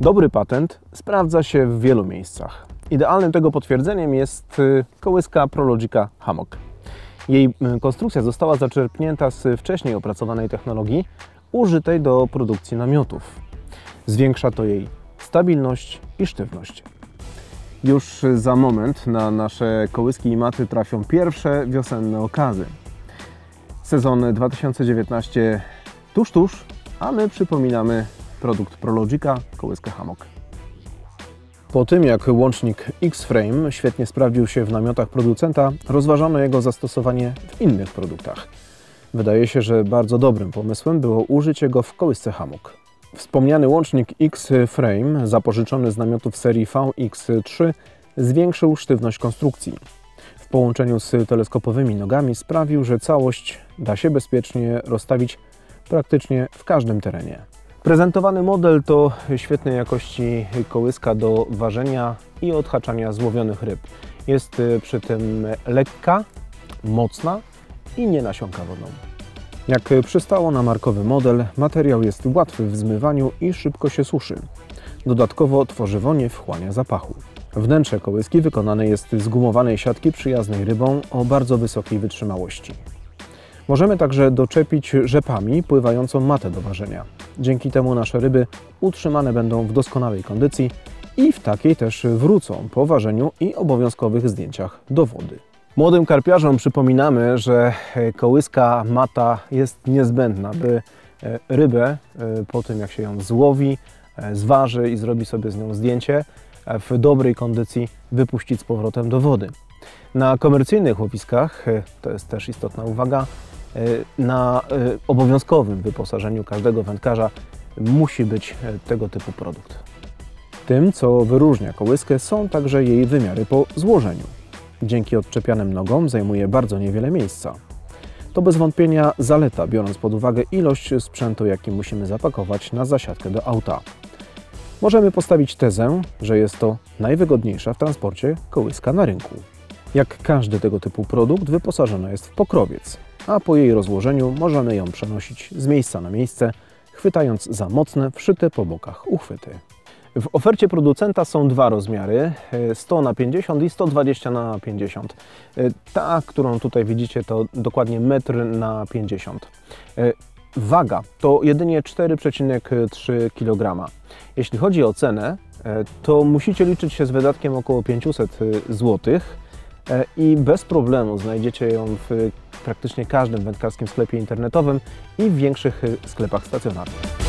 Dobry patent sprawdza się w wielu miejscach. Idealnym tego potwierdzeniem jest kołyska Prologica Hammock. Jej konstrukcja została zaczerpnięta z wcześniej opracowanej technologii użytej do produkcji namiotów. Zwiększa to jej stabilność i sztywność. Już za moment na nasze kołyski i maty trafią pierwsze wiosenne okazy. Sezon 2019 tuż, a my przypominamy produkt Prologica, kołyska Hammock. Po tym jak łącznik X-Frame świetnie sprawdził się w namiotach producenta, rozważano jego zastosowanie w innych produktach. Wydaje się, że bardzo dobrym pomysłem było użycie go w kołysce Hammock. Wspomniany łącznik X-Frame, zapożyczony z namiotów serii VX3, zwiększył sztywność konstrukcji. W połączeniu z teleskopowymi nogami sprawił, że całość da się bezpiecznie rozstawić praktycznie w każdym terenie. Prezentowany model to świetnej jakości kołyska do ważenia i odhaczania złowionych ryb. Jest przy tym lekka, mocna i nie nasiąka wodą. Jak przystało na markowy model, materiał jest łatwy w zmywaniu i szybko się suszy. Dodatkowo tworzywo nie wchłania zapachu. Wnętrze kołyski wykonane jest z gumowanej siatki przyjaznej rybom o bardzo wysokiej wytrzymałości. Możemy także doczepić rzepami pływającą matę do ważenia. Dzięki temu nasze ryby utrzymane będą w doskonałej kondycji i w takiej też wrócą po ważeniu i obowiązkowych zdjęciach do wody. Młodym karpiarzom przypominamy, że kołyska mata jest niezbędna, by rybę po tym jak się ją złowi, zważy i zrobi sobie z nią zdjęcie, w dobrej kondycji wypuścić z powrotem do wody. Na komercyjnych łowiskach, to jest też istotna uwaga, na obowiązkowym wyposażeniu każdego wędkarza musi być tego typu produkt. Tym, co wyróżnia kołyskę, są także jej wymiary po złożeniu. Dzięki odczepianym nogom zajmuje bardzo niewiele miejsca. To bez wątpienia zaleta, biorąc pod uwagę ilość sprzętu, jaki musimy zapakować na zasiadkę do auta. Możemy postawić tezę, że jest to najwygodniejsza w transporcie kołyska na rynku. Jak każdy tego typu produkt wyposażona jest w pokrowiec, a po jej rozłożeniu możemy ją przenosić z miejsca na miejsce, chwytając za mocne, wszyte po bokach uchwyty. W ofercie producenta są dwa rozmiary, 100×50 i 120×50. Ta, którą tutaj widzicie, to dokładnie 1,50 m. Waga to jedynie 4,3 kg. Jeśli chodzi o cenę, to musicie liczyć się z wydatkiem około 500 zł i bez problemu znajdziecie ją w praktycznie każdym wędkarskim sklepie internetowym i w większych sklepach stacjonarnych.